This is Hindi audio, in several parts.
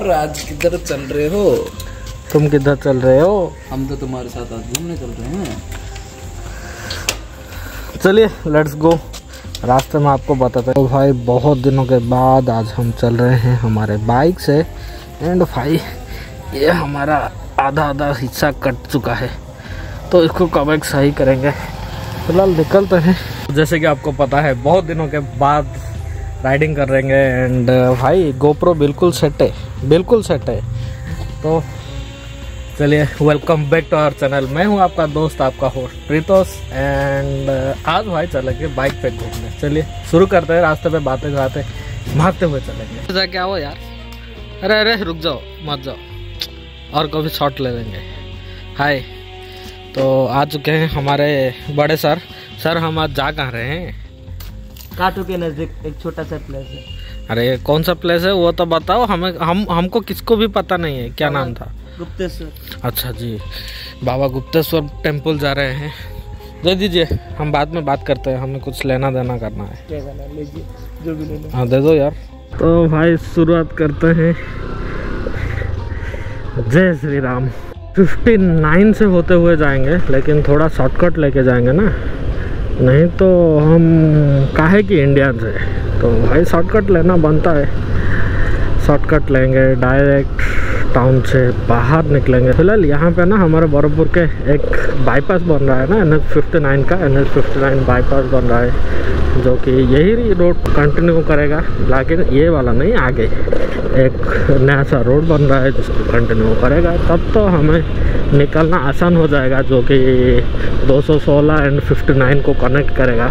यार आज किधर चल रहे हो? तुम किधर चल रहे हो? हम तो तुम्हारे साथ आज घूमने चल रहे हैं। चलिए लेट्स गो। रास्ते में आपको बताता हूँ भाई, बहुत दिनों के बाद आज हम चल रहे हैं हमारे बाइक से। एंड भाई ये हमारा आधा हिस्सा कट चुका है, तो इसको कवर सही करेंगे। फिलहाल निकलते हैं। जैसे कि आपको पता है बहुत दिनों के बाद राइडिंग कर रहेंगे। एंड भाई गोप्रो बिल्कुल सेट है, बिल्कुल सेट है। तो चलिए, welcome back to our channel. मैं हूं आपका दोस्त, आपका होस्ट प्रीतोष। एंड आज भाई चलेंगे बाइक पे घूमने। चलिए शुरू करते हैं। रास्ते पे बातें जाते भागते हुए चलेंगे। क्या हो यार, अरे अरे रुक जाओ, मत जाओ, और कभी शॉट ले लेंगे। हाय, तो आ चुके हैं हमारे बड़े सर। सर हम आज जा कहाँ रहे हैं? काटू के नज़दीक एक छोटा सा प्लेस है। अरे कौन सा प्लेस है वो तो बताओ हमें। हमको किसको भी पता नहीं है। क्या नाम था? गुप्तेश्वर। अच्छा जी, बाबा गुप्तेश्वर टेम्पल जा रहे हैं। दे दीजिए, हम बाद में बात करते हैं, हमें कुछ लेना देना करना है। जो भी लेना, हाँ दे दो यार। तो भाई शुरुआत करते हैं। जय श्री राम। 59 से होते हुए जाएंगे, लेकिन थोड़ा शॉर्टकट लेके जाएंगे ना, नहीं तो हम काहे कि इंडिया से, तो भाई शॉर्टकट लेना बनता है। शॉर्टकट लेंगे, डायरेक्ट टाउन से बाहर निकलेंगे। फिलहाल यहाँ पे ना हमारे बरबपुर के एक बाईपास बन रहा है ना, NH 59 का। NH 59 बाईपास बन रहा है, जो कि यही रोड कंटिन्यू करेगा, लेकिन ये वाला नहीं, आगे एक नया सा रोड बन रहा है जिसको कंटिन्यू करेगा, तब तो हमें निकलना आसान हो जाएगा, जो कि 216 एंड 59 को कनेक्ट करेगा।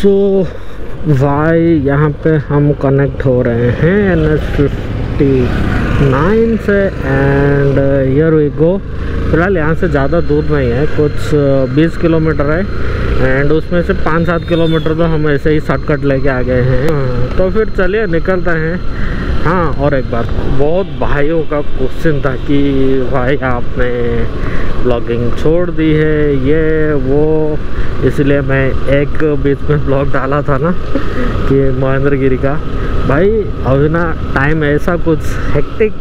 सो भाई यहाँ पे हम कनेक्ट हो रहे हैं NH 59 से। And here we go. फिलहाल यहाँ से ज़्यादा दूर नहीं है, कुछ 20 किलोमीटर है। एंड उसमें से 5-7 किलोमीटर तो हम ऐसे ही शॉर्टकट लेके आ गए हैं। तो फिर चलिए निकलते हैं। हाँ, और एक बात, बहुत भाइयों का क्वेश्चन था कि भाई आपने ब्लॉगिंग छोड़ दी है, ये वो। इसलिए मैं एक बीच में ब्लॉग डाला था ना कि महेंद्र गिरी का। भाई अभी ना टाइम ऐसा कुछ हेक्टिक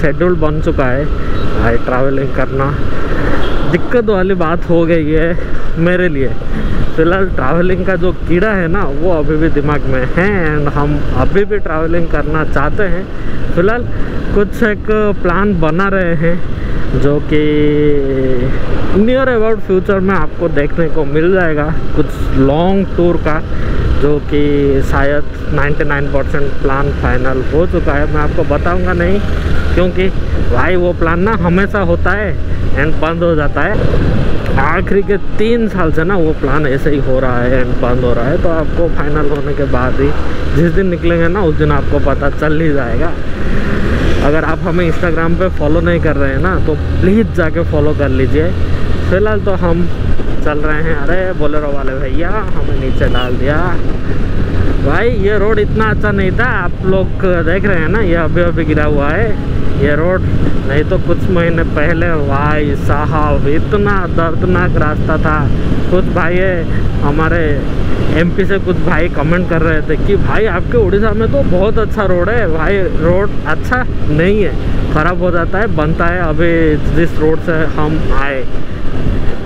शेड्यूल बन चुका है भाई, ट्रैवलिंग करना दिक्कत वाली बात हो गई है मेरे लिए। फिलहाल ट्रैवलिंग का जो कीड़ा है ना, वो अभी भी दिमाग में है। एंड हम अभी भी ट्रैवलिंग करना चाहते हैं। फिलहाल कुछ एक प्लान बना रहे हैं, जो कि नियर अबाउट फ्यूचर में आपको देखने को मिल जाएगा, कुछ लॉन्ग टूर का, जो कि शायद 99% प्लान फाइनल हो चुका है। मैं आपको बताऊंगा नहीं, क्योंकि भाई वो प्लान ना हमेशा होता है एंड बंद हो जाता है। आखिरी के 3 साल से ना वो प्लान ऐसे ही हो रहा है एंड बंद हो रहा है। तो आपको फाइनल होने के बाद ही, जिस दिन निकलेंगे ना, उस दिन आपको पता चल ही जाएगा। अगर आप हमें इंस्टाग्राम पे फॉलो नहीं कर रहे हैं ना, तो प्लीज़ जाके फॉलो कर लीजिए। फिलहाल तो हम चल रहे हैं। अरे बोलेरो वाले भैया हमें नीचे डाल दिया। भाई ये रोड इतना अच्छा नहीं था, आप लोग देख रहे हैं ना, ये अभी अभी गिरा हुआ है ये रोड, नहीं तो कुछ महीने पहले भाई साहब इतना दर्दनाक रास्ता था। कुछ भाई हमारे MP से कुछ भाई कमेंट कर रहे थे कि भाई आपके उड़ीसा में तो बहुत अच्छा रोड है। भाई रोड अच्छा नहीं है, ख़राब हो जाता है, बनता है। अभी जिस रोड से हम आए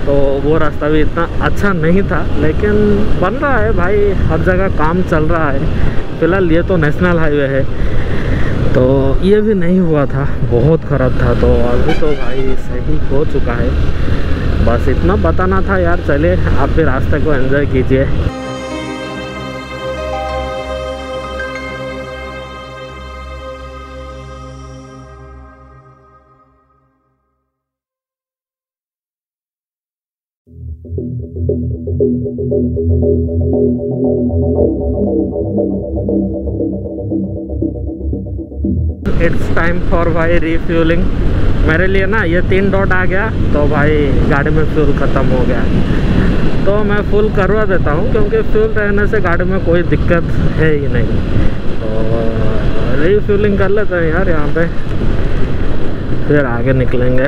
तो वो रास्ता भी इतना अच्छा नहीं था, लेकिन बन रहा है भाई, हर जगह काम चल रहा है। फिलहाल ये तो नेशनल हाईवे है, तो ये भी नहीं हुआ था, बहुत ख़राब था। तो अभी तो भाई सही हो चुका है। बस इतना बताना था यार। चलिए आप भी रास्ते को एंजॉय कीजिए। इट्स टाइम फॉर भाई रिफ्यूलिंग। मेरे लिए ना ये 3 डॉट आ गया तो भाई गाड़ी में फ्यूल ख़त्म हो गया, तो मैं फुल करवा देता हूँ, क्योंकि फ्यूल रहने से गाड़ी में कोई दिक्कत है ही नहीं। तो रिफ्यूलिंग कर लेते हैं यार यहाँ पे। फिर आगे निकलेंगे।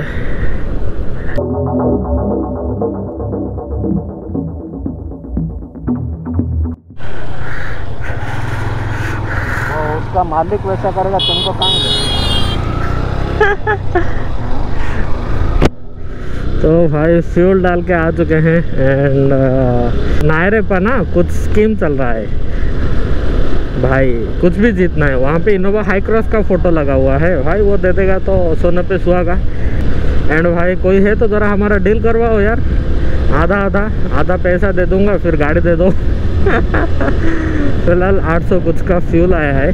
उसका मालिक वैसा करेगा तुमको काम। तो भाई फ्यूल डाल के आ चुके हैं एंड नायरे पर ना कुछ स्कीम चल रहा है भाई, कुछ भी जीतना है। वहाँ पे इनोवा हाई क्रॉस का फोटो लगा हुआ है भाई, वो दे देगा तो सोने पे सुहागा। एंड भाई कोई है तो ज़रा हमारा डील करवाओ यार, आधा पैसा दे दूँगा फिर गाड़ी दे दो। फिलहाल 800 कुछ का फ्यूल आया है।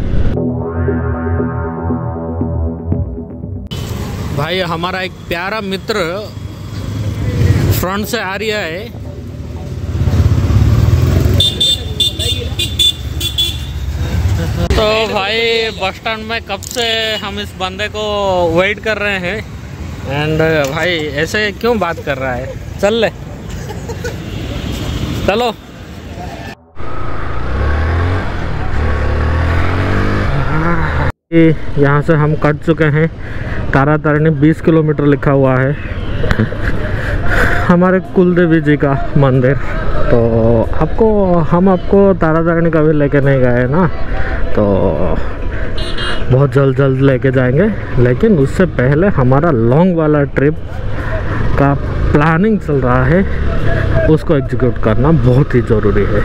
भाई हमारा एक प्यारा मित्र फ्रंट से आ रहा है, तो भाई बस स्टैंड में कब से हम इस बंदे को वेट कर रहे हैं। एंड भाई ऐसे क्यों बात कर रहा है, चल ले चलो। यहाँ से हम कट चुके हैं, तारा तारिणी 20 किलोमीटर लिखा हुआ है। हमारे कुलदेवी जी का मंदिर, तो आपको हम आपको तारा तारिणी कभी लेके नहीं गए ना, तो बहुत जल्द लेके जाएंगे। लेकिन उससे पहले हमारा लॉन्ग वाला ट्रिप का प्लानिंग चल रहा है, उसको एग्जीक्यूट करना बहुत ही ज़रूरी है,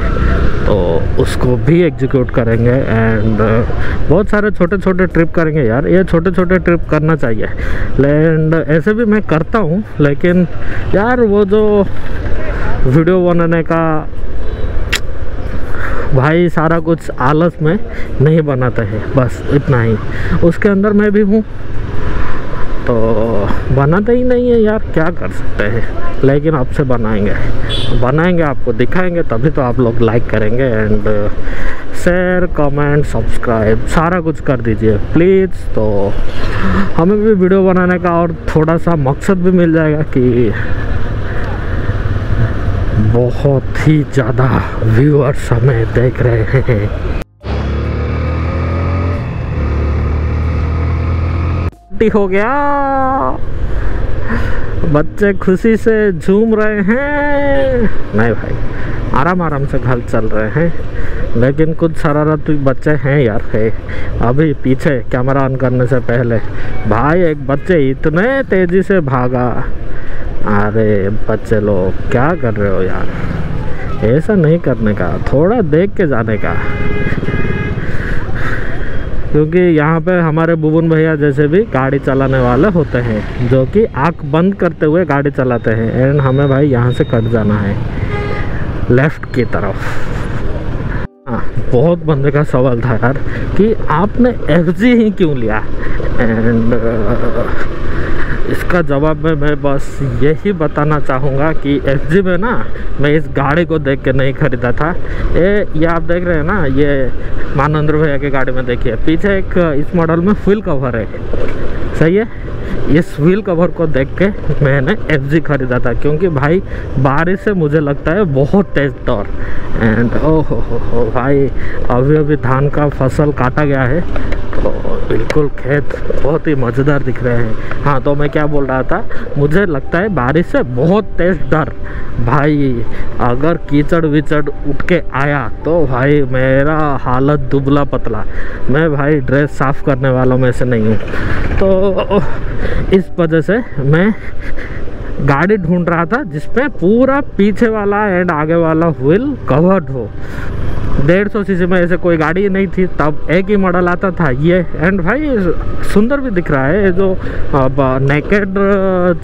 तो उसको भी एग्जीक्यूट करेंगे। एंड बहुत सारे छोटे छोटे ट्रिप करेंगे यार, ये छोटे छोटे ट्रिप करना चाहिए। एंड ऐसे भी मैं करता हूँ, लेकिन यार वो जो वीडियो बनाने का भाई सारा कुछ आलस में नहीं बनाता है, बस इतना ही। उसके अंदर मैं भी हूँ तो बनाता ही नहीं है यार, क्या कर सकते हैं। लेकिन आपसे बनाएंगे आपको दिखाएंगे, तभी तो आप लोग लाइक करेंगे। एंड शेयर कमेंट सब्सक्राइब सारा कुछ कर दीजिए प्लीज़, तो हमें भी वीडियो बनाने का और थोड़ा सा मकसद भी मिल जाएगा कि बहुत ही ज़्यादा व्यूअर्स हमें देख रहे हैं। हो गया, बच्चे खुशी से झूम रहे हैं। नहीं भाई आराम से घर चल रहे हैं, लेकिन कुछ शरारती बच्चे हैं यार। है अभी पीछे कैमरा ऑन करने से पहले भाई एक बच्चे इतने तेजी से भागा। अरे बच्चे लोग क्या कर रहे हो यार, ऐसा नहीं करने का, थोड़ा देख के जाने का। क्योंकि यहाँ पे हमारे बुबुन भैया जैसे भी गाड़ी चलाने वाले होते हैं, जो कि आँख बंद करते हुए गाड़ी चलाते हैं। एंड हमें भाई यहाँ से कट जाना है लेफ्ट की तरफ। बहुत बंदे का सवाल था यार कि आपने एफजी ही क्यों लिया। एंड इसका जवाब मैं बस यही बताना चाहूँगा कि एफजी में ना मैं इस गाड़ी को देख के नहीं ख़रीदा था। ये आप देख रहे हैं ना, ये महेंद्र भैया की गाड़ी में देखिए पीछे एक इस मॉडल में व्हील कवर है, सही है। इस व्हील कवर को देख के मैंने एफजी ख़रीदा था, क्योंकि भाई बारिश से मुझे लगता है बहुत तेज़ दौर। एंड ओहो भाई अभी धान का फसल काटा गया है, तो बिल्कुल खेत बहुत ही मज़ेदार दिख रहे हैं। हाँ तो मैं क्या बोल रहा था, मुझे लगता है बारिश से बहुत तेज डर भाई, अगर कीचड़ विचड़ उठ के आया तो भाई मेरा हालत दुबला पतला। मैं भाई ड्रेस साफ़ करने वालों में से नहीं हूँ, तो इस वजह से मैं गाड़ी ढूंढ रहा था जिसमें पूरा पीछे वाला एंड आगे वाला व्हील कवर्ड हो। 150 सीसी में ऐसे कोई गाड़ी नहीं थी, तब एक ही मॉडल आता था ये। एंड भाई सुंदर भी दिख रहा है, ये जो अब नेकेड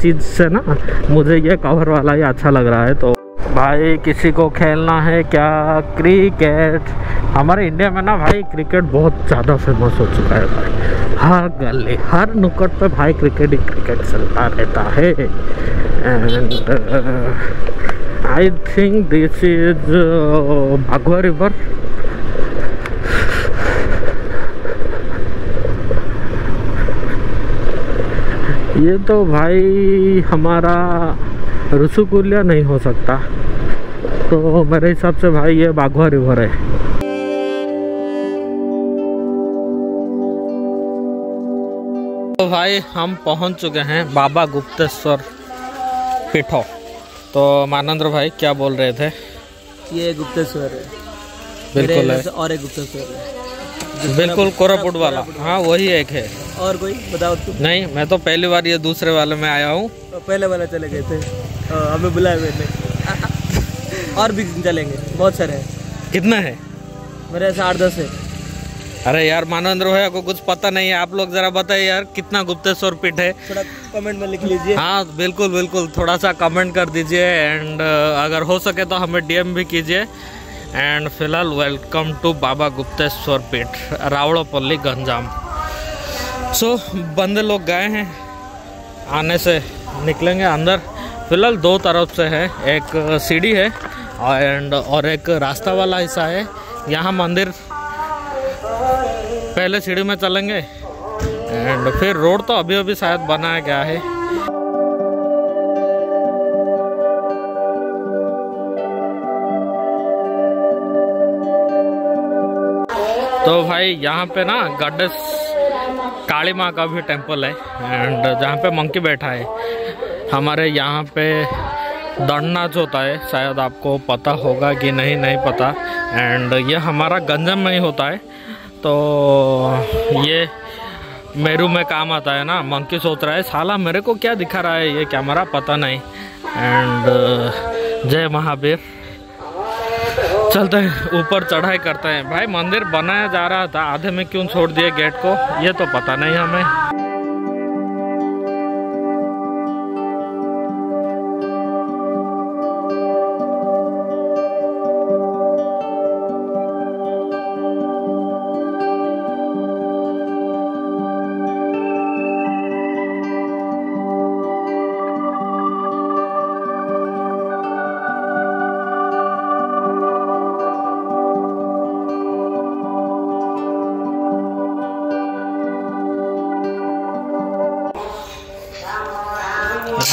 चीज़ से ना मुझे ये कवर वाला ही अच्छा लग रहा है। तो भाई किसी को खेलना है क्या क्रिकेट, हमारे इंडिया में ना भाई क्रिकेट बहुत ज़्यादा फेमस हो चुका है भाई, हर गली हर नुक्कड़ पे भाई क्रिकेट चलता रहता है। And I think this is Baghwa River. ये तो भाई हमारा रुसुकुलिया नहीं हो सकता, तो मेरे हिसाब से भाई ये बाघवा रिवर है। तो भाई हम पहुंच चुके हैं बाबा गुप्तेश्वर पीठ। तो मानंद्र भाई क्या बोल रहे थे? ये गुप्तेश्वर है बिल्कुल है। और एक गुप्तेश्वर है बिल्कुल कोरापुट वाला। हाँ वही एक है और कोई बताओ तुम? नहीं मैं तो पहली बार ये दूसरे वाले में आया हूँ। पहले वाला चले गए थे हमें बुलाए हुए थे। और भी चलेंगे बहुत सारे हैं। कितना है? मेरे ऐसा 8-10 है। अरे यार मानवेंद्र भैया को कुछ पता नहीं है, आप लोग जरा बताइए यार कितना गुप्तेश्वर पीठ है, थोड़ा कमेंट में लिख लीजिए। हाँ बिल्कुल बिल्कुल थोड़ा सा कमेंट कर दीजिए एंड अगर हो सके तो हमें डीएम भी कीजिए। एंड फिलहाल वेलकम टू बाबा गुप्तेश्वर पीठ रावड़पल्ली गंजाम। सो बंदे लोग गए हैं, आने से निकलेंगे अंदर। फिलहाल दो तरफ से है, एक सीढ़ी है और एक रास्ता वाला हिस्सा है। यहाँ मंदिर पहले सीढ़ी में चलेंगे एंड फिर रोड तो अभी अभी शायद बनाया गया है। तो भाई यहाँ पे ना गड्ढस काली माँ का भी टेम्पल है एंड जहाँ पे मंकी बैठा है। हमारे यहाँ पे दंडनाच होता है, शायद आपको पता होगा कि नहीं पता। एंड ये हमारा गंजम में ही होता है, तो ये मेरू में काम आता है ना। मंकी सोच रहा है साला मेरे को क्या दिखा रहा है ये कैमरा, पता नहीं। एंड जय महावीर। चलते हैं ऊपर, चढ़ाई करते हैं। भाई मंदिर बनाया जा रहा था, आधे में क्यों छोड़ दिए गेट को ये तो पता नहीं हमें।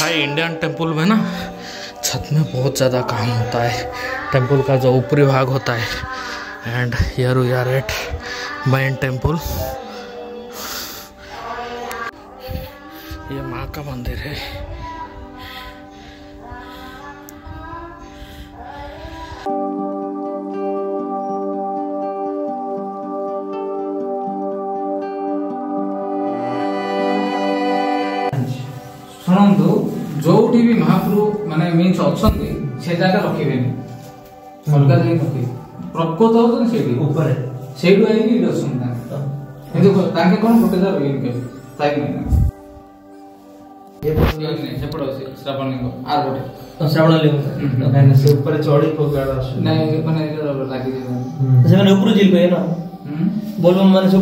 भाई इंडियन टेम्पल में ना छत में बहुत ज़्यादा काम होता है, टेम्पल का जो ऊपरी भाग होता है। And here we are at main temple. ये माँ का मंदिर है। शुणु जो भी महाप्रभु माने मीन्स अच्छा से जगह रखे अलग जगह रखे प्रकोत होपर से कौन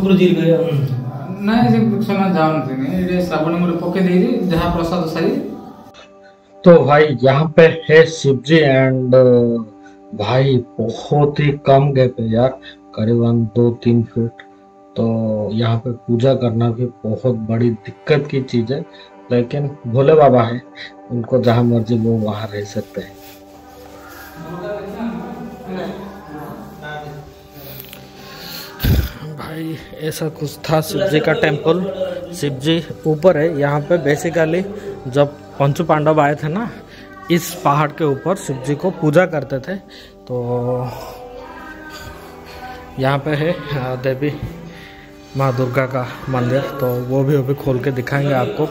गोटे जगह जहाँ प्रसाद सारी। तो भाई यहाँ पे है शिवजी एंड भाई बहुत ही कम गैप है यार, करीबन 2-3 फीट। तो यहाँ पे पूजा करना भी बहुत बड़ी दिक्कत की चीज है, लेकिन भोले बाबा है, उनको जहाँ मर्जी वो वहाँ रह सकते हैं। ऐसा कुछ था शिवजी का टेम्पल। शिवजी ऊपर है यहाँ पे। बेसिकली जब पंचु पांडव आए थे ना इस पहाड़ के ऊपर शिवजी को पूजा करते थे, तो यहाँ पे है देवी माँ दुर्गा का मंदिर। तो वो भी अभी खोल के दिखाएंगे आपको।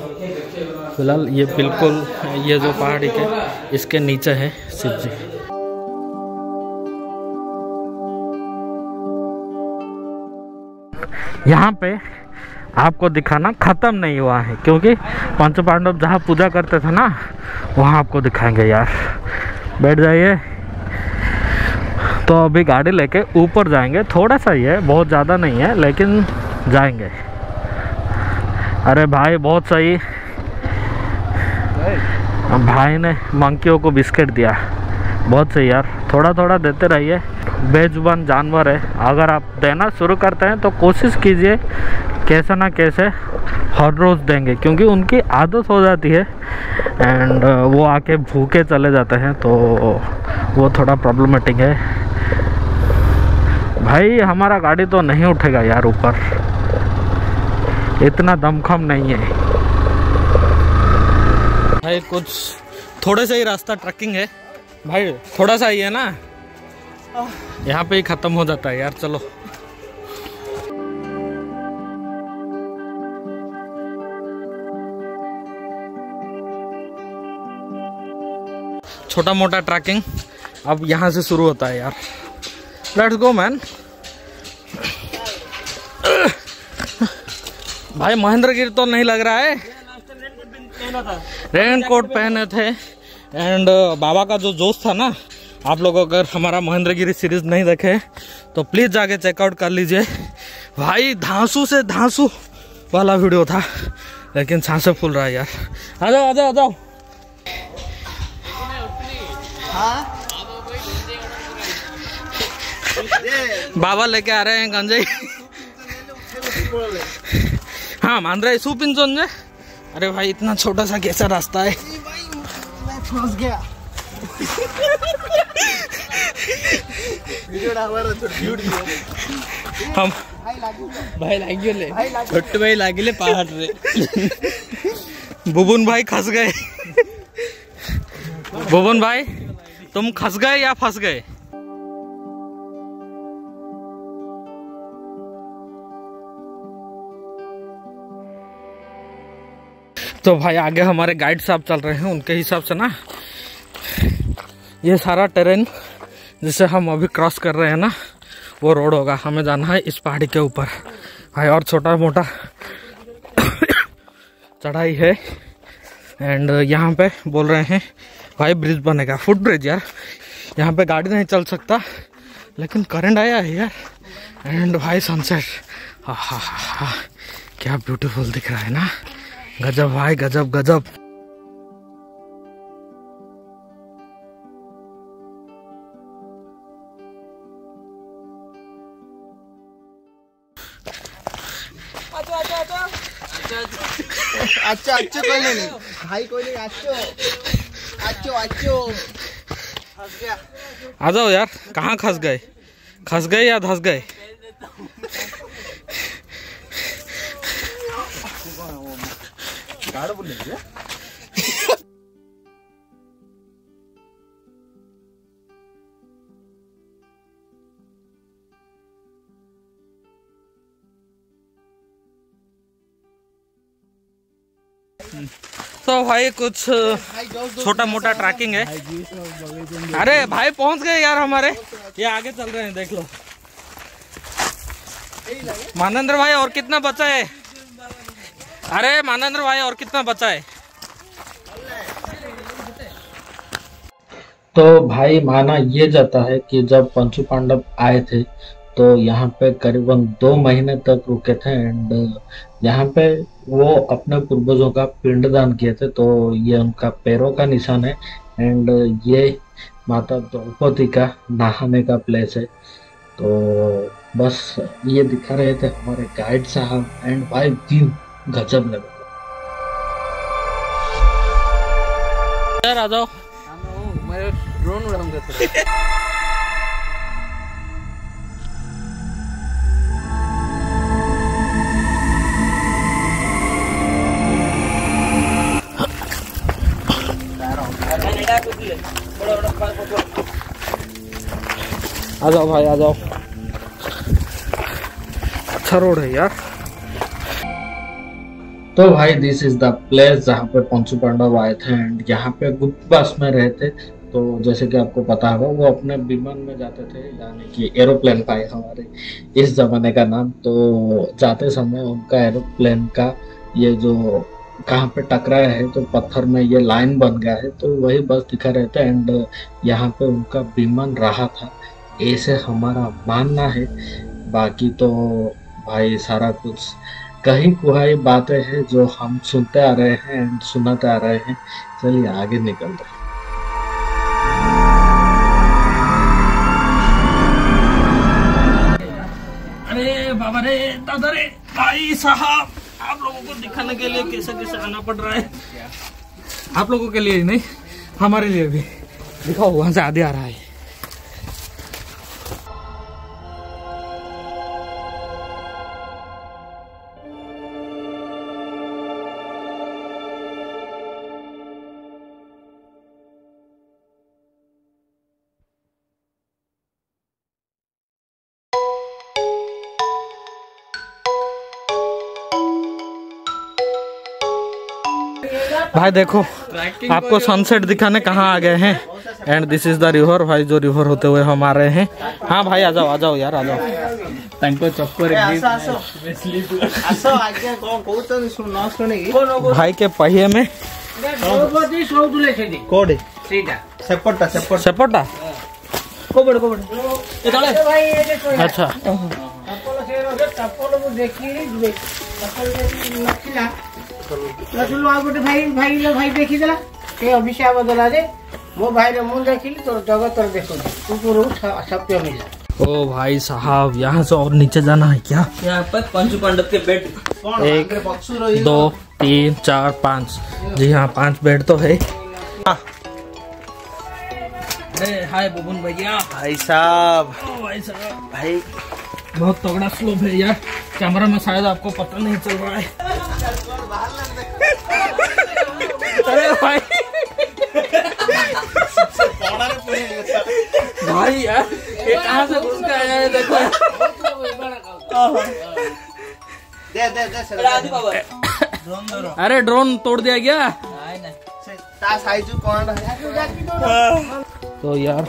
फिलहाल ये बिल्कुल ये जो पहाड़ी के इसके नीचे है शिवजी। यहाँ पे आपको दिखाना ख़त्म नहीं हुआ है क्योंकि पंच पांडव जहाँ पूजा करते थे ना वहाँ आपको दिखाएंगे। यार बैठ जाइए। तो अभी गाड़ी लेके ऊपर जाएंगे, थोड़ा सा ही है, बहुत ज़्यादा नहीं है, लेकिन जाएंगे। अरे भाई बहुत सही, भाई ने मंकियों को बिस्किट दिया, बहुत सही यार। थोड़ा थोड़ा देते रहिए, बेजुबान जानवर है। अगर आप देना शुरू करते हैं तो कोशिश कीजिए कैसे ना कैसे हर रोज़ देंगे, क्योंकि उनकी आदत हो जाती है एंड वो आके भूखे चले जाते हैं, तो वो थोड़ा प्रॉब्लमेटिक है। भाई हमारा गाड़ी तो नहीं उठेगा यार ऊपर, इतना दमखम नहीं है भाई। कुछ थोड़ा सा ही रास्ता ट्रैकिंग है भाई, थोड़ा सा ही है ना, यहाँ पे ही खत्म हो जाता है यार। चलो छोटा मोटा ट्रैकिंग अब यहाँ से शुरू होता है यार। Let's go man. भाई महेंद्र गिरी तो नहीं लग रहा है, रेन कोट पहने थे एंड बाबा का जो जोश था ना। आप लोग अगर हमारा महेंद्र गिरी सीरीज नहीं देखे तो प्लीज जाके चेकआउट कर लीजिए भाई। धांसू से धांसू वाला वीडियो था, लेकिन सांसें फूल रहा है यार। आ जाओ आ जाओ आ जाओ। बाबा लेके आ रहे हैं गंजे। हाँ मान रहे सू पिंजोन। अरे भाई इतना छोटा सा कैसा रास्ता है, मैं फंस गया। हम भाई लागिले पहाड़ रे। भुवन भाई खस गए। भुवन भाई तुम खस गए या फंस गए? तो भाई आगे हमारे गाइड साहब चल रहे हैं, उनके हिसाब से ना ये सारा टेरेन जिसे हम अभी क्रॉस कर रहे हैं ना, वो रोड होगा। हमें जाना है इस पहाड़ी के ऊपर भाई, और छोटा मोटा चढ़ाई है। एंड यहाँ पे बोल रहे हैं भाई ब्रिज बनेगा, फुट ब्रिज यार। यहाँ पे गाड़ी नहीं चल सकता, लेकिन करंट आया है यार। एंड भाई सनसेट, हा हा क्या ब्यूटीफुल दिख रहा है ना, गजब भाई गजब गजब। अच्छा अच्छा कोई नहीं भाई, कोई नहीं। अच्छो अच्छो आ जाओ यार। कहाँ खस गए, खस गए या धस गए? तो भाई कुछ छोटा मोटा ट्रैकिंग है। अरे भाई पहुंच गए यार हमारे, ये आगे चल रहे हैं देख लो। महेंद्र भाई और कितना बचा है? अरे मानंद्र भाई और कितना बचा है? तो भाई माना ये जाता है कि जब पंचू पांडव आए थे तो यहाँ पे करीबन 2 महीने तक रुके थे। एंड यहाँ पे वो अपने पूर्वजों का पिंडदान किए थे, तो ये उनका पैरों का निशान है। एंड ये माता द्रौपदी का नहाने का प्लेस है। तो बस ये दिखा रहे थे हमारे गाइड साहब। एंड भाई व्यू गजब लगा यार। आ जाओ मैं ड्रोन उड़ाऊंगा थोड़ा। आ जाओ भाई आ जाओ। अच्छा रोड है यार। तो भाई दिस इज द प्लेस जहाँ पे पंचू पांडव आए थे एंड यहाँ पे गुप्तवास में रहे थे। तो जैसे कि आपको पता होगा वो अपने विमान में जाते थे, यानी कि एरोप्लेन का है हमारे इस जमाने का नाम। तो जाते समय उनका एरोप्लेन का ये जो कहाँ पे टकराया है तो पत्थर में ये लाइन बन गया है, तो वही बस दिखा रहे थे। एंड यहाँ पे उनका विमान रहा था, ऐसे हमारा मानना है। बाकी तो भाई सारा कुछ कहीं कुहाई बातें हैं जो हम सुनते आ रहे हैं एंड सुनाते आ रहे हैं। चलिए आगे निकल रहे हैं। अरे बाबा रे दादा रे भाई साहब, आप लोगों को दिखाने के लिए कैसे कैसे आना पड़ रहा है। आप लोगों के लिए ही नहीं, हमारे लिए भी। दिखाओ वहां से आधे आ रहा है। भाई देखो आपको सनसेट दिखाने कहाँ आ गए हैं। And this is the river भाई, जो रिवर होते हुए हम आ रहे हैं। हाँ भाई आ जाओ यार आ जाओ। भाई के पहिए में सेपटा अच्छा भाई देखी अभिषेक बदला मो भाई देखी तो जगत सत्य मिला। ओ भाई साहब यहाँ से और नीचे जाना है क्या? यहाँ पर पंचू पांडव के बेड 1 2 3 4 5 जी हाँ 5 बेड तो है। हाय बबन भैया भाई साहब भाई बहुत तगड़ा स्लोप है यार, कैमरा में शायद आपको पता नहीं चल रहा है। अरे भाई भाई यार ये कहाँ से घुस के आया है देखो। अरे ड्रोन तोड़ दिया गया। तो यार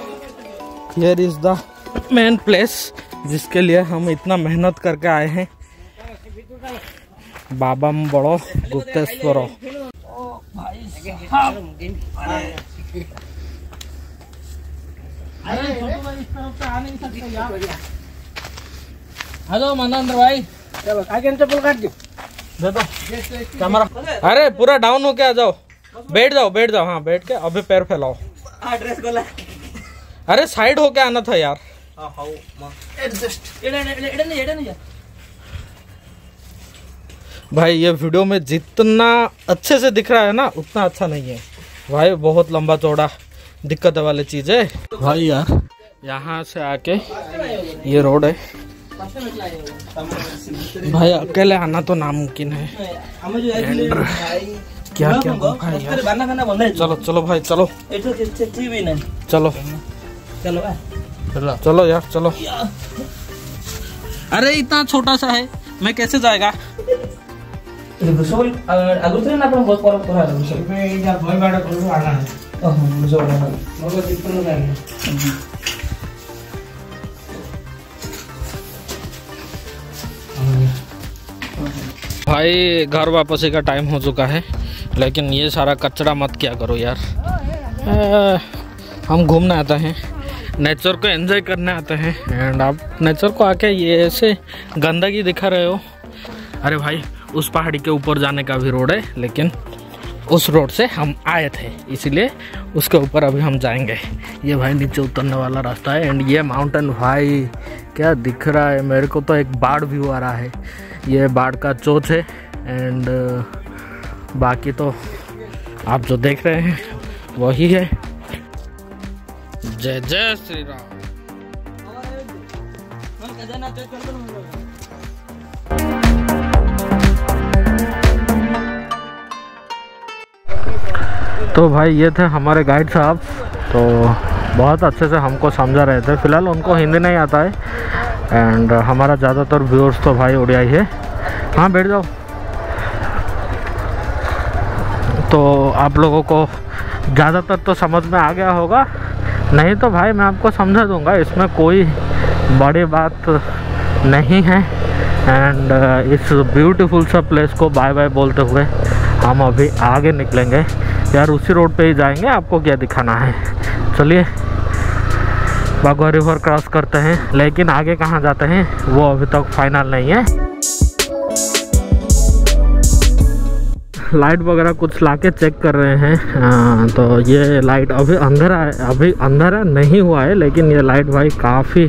here is the main place जिसके लिए हम इतना मेहनत करके आए हैं। बाबा बड़ो गुप्तेश्वर हेलो महेंद्र भाई कैमरा। अरे पूरा डाउन होके आ जाओ, बैठ जाओ बैठ जाओ। हाँ बैठ के अभी पैर फैलाओ। अरे साइड होके आना था यार। भाई ये वीडियो में जितना अच्छे से दिख रहा है ना उतना अच्छा नहीं है भाई, बहुत लंबा चौड़ा दिक्कत वाली चीज है भाई। यार यहाँ से आके ये रोड है भाई, अकेले आना तो नामुमकिन है। क्या क्या भाई चलो चलो भाई चलो चलो चलो चलो यार चलो। अरे इतना छोटा सा है मैं कैसे जाएगा। भाई घर वापसी का टाइम हो चुका है, लेकिन ये सारा कचरा मत किया करो यार। हम घूमने आते हैं, नेचर को एंजॉय करने आते हैं, एंड आप नेचर को आके ये ऐसे गंदगी दिखा रहे हो। अरे भाई उस पहाड़ी के ऊपर जाने का भी रोड है, लेकिन उस रोड से हम आए थे इसीलिए उसके ऊपर अभी हम जाएंगे। ये भाई नीचे उतरने वाला रास्ता है, एंड ये माउंटेन भाई क्या दिख रहा है। मेरे को तो एक बाढ़ व्यू आ रहा है, ये बाढ़ का चोच है। एंड बाकी तो आप जो देख रहे हैं वही है। जय जय श्री राम। तो भाई ये थे हमारे गाइड साहब, तो बहुत अच्छे से हमको समझा रहे थे। फिलहाल उनको हिंदी नहीं आता है, एंड हमारा ज़्यादातर व्यूअर्स तो भाई ओडिया ही है। हाँ बैठ जाओ। तो आप लोगों को ज़्यादातर तो समझ में आ गया होगा, नहीं तो भाई मैं आपको समझा दूंगा, इसमें कोई बड़ी बात नहीं है। एंड इस ब्यूटीफुल सा प्लेस को बाय बाय बोलते हुए हम अभी आगे निकलेंगे यार, उसी रोड पे ही जाएंगे। आपको क्या दिखाना है, चलिए बाघवा रिवर क्रॉस करते हैं, लेकिन आगे कहाँ जाते हैं वो अभी तक फाइनल नहीं है। लाइट वगैरह कुछ लाके चेक कर रहे हैं। तो ये लाइट अभी अंधेरा नहीं हुआ है, लेकिन ये लाइट भाई काफ़ी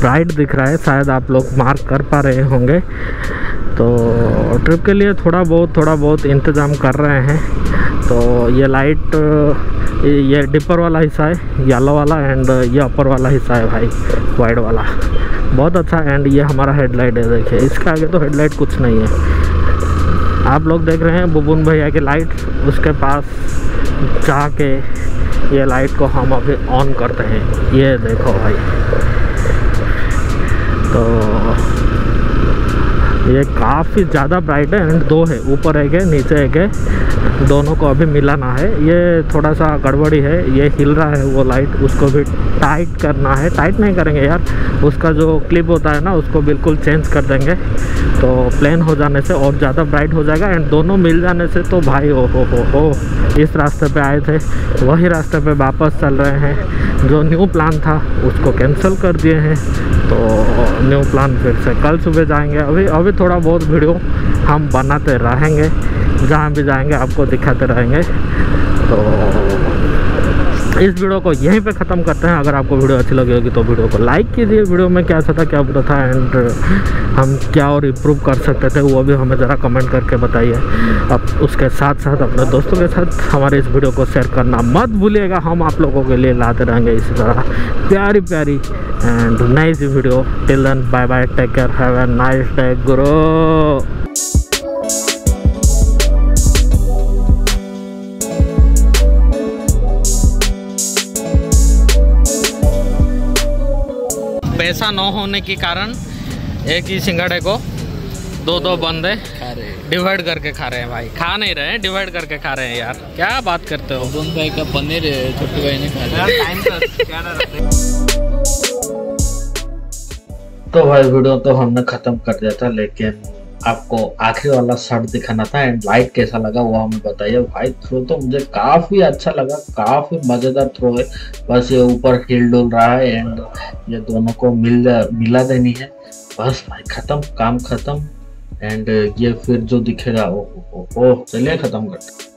ब्राइट दिख रहा है, शायद आप लोग मार्क कर पा रहे होंगे। तो ट्रिप के लिए थोड़ा बहुत इंतज़ाम कर रहे हैं। तो ये लाइट ये डिपर वाला हिस्सा है येलो वाला, एंड ये अपर वाला हिस्सा है भाई वाइड वाला, बहुत अच्छा। एंड ये हमारा हेडलाइट है, देखिए इसके आगे तो हेडलाइट कुछ नहीं है। आप लोग देख रहे हैं बबुन भैया की लाइट, उसके पास जाके ये लाइट को हम अभी ऑन करते हैं। ये देखो भाई, तो ये काफ़ी ज़्यादा ब्राइट है एंड दो है, ऊपर एक है नीचे एक है, दोनों को अभी मिलाना है। ये थोड़ा सा गड़बड़ी है, ये हिल रहा है वो लाइट, उसको भी टाइट करना है। टाइट नहीं करेंगे यार, उसका जो क्लिप होता है ना उसको बिल्कुल चेंज कर देंगे तो प्लेन हो जाने से और ज़्यादा ब्राइट हो जाएगा एंड दोनों मिल जाने से तो भाई ओ हो। इस रास्ते पे आए थे वही रास्ते पे वापस चल रहे हैं, जो न्यू प्लान था उसको कैंसिल कर दिए हैं तो न्यू प्लान फिर से कल सुबह जाएंगे। अभी अभी थोड़ा बहुत वीडियो हम बनाते रहेंगे, जहाँ भी जाएंगे आपको दिखाते रहेंगे। तो इस वीडियो को यहीं पे ख़त्म करते हैं। अगर आपको वीडियो अच्छी लगी होगी तो वीडियो को लाइक कीजिए, वीडियो में क्या अच्छा था क्या बुरा था एंड हम क्या और इम्प्रूव कर सकते थे वो भी हमें ज़रा कमेंट करके बताइए। अब उसके साथ साथ अपने दोस्तों के साथ हमारे इस वीडियो को शेयर करना मत भूलिएगा। हम आप लोगों के लिए लाते रहेंगे इसी तरह प्यारी प्यारी and nice video. Till then bye bye, take care, have a nice day गुरु। पैसा न होने के कारण एक ही सिंगड़े को दो दो बंदे डिवाइड करके खा रहे हैं भाई, खा नहीं रहे हैं डिवाइड करके खा रहे हैं यार, क्या बात करते हो। दोनों भाई का पनीर छोटे भाई ने खा लिया। तो भाई वीडियो तो हमने खत्म कर दिया था, लेकिन आपको आखिरी वाला शर्ट दिखाना था एंड लाइट कैसा लगा वो हमें बताइए। भाई थ्रो तो मुझे काफ़ी अच्छा लगा, काफ़ी मज़ेदार थ्रो है, बस ये ऊपर हिल डुल रहा है एंड ये दोनों को मिला देनी है बस भाई, ख़त्म काम ख़त्म एंड ये फिर जो दिखेगा वो चलिए ख़त्म करते हैं।